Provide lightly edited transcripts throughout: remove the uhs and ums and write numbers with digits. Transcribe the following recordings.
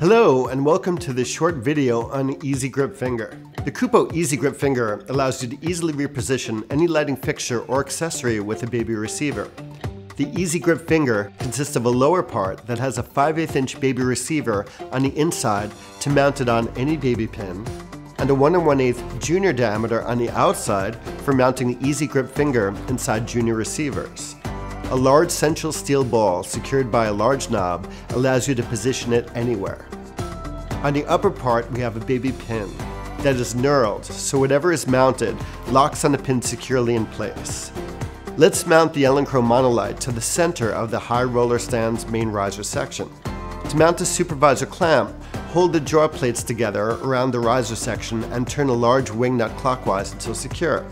Hello and welcome to this short video on Easy Grip Finger. The Kupo Easy Grip Finger allows you to easily reposition any lighting fixture or accessory with a baby receiver. The Easy Grip Finger consists of a lower part that has a 5/8 inch baby receiver on the inside to mount it on any baby pin, and a 1 1/8 junior diameter on the outside for mounting the Easy Grip Finger inside junior receivers. A large central steel ball secured by a large knob allows you to position it anywhere. On the upper part, we have a baby pin that is knurled, so whatever is mounted locks on the pin securely in place. Let's mount the Elinchrom monolight to the center of the high roller stand's main riser section. To mount the supervisor clamp, hold the jaw plates together around the riser section and turn a large wing nut clockwise until secure.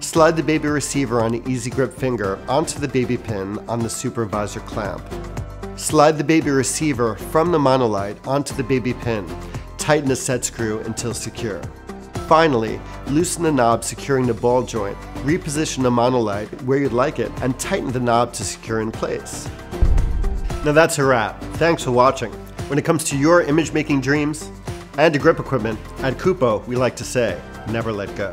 Slide the baby receiver on the Easy Grip Finger onto the baby pin on the supervisor clamp. Slide the baby receiver from the monolight onto the baby pin. Tighten the set screw until secure. Finally, loosen the knob securing the ball joint, reposition the monolight where you'd like it, and tighten the knob to secure in place. Now that's a wrap. Thanks for watching. When it comes to your image making dreams and to grip equipment, at Kupo we like to say, never let go.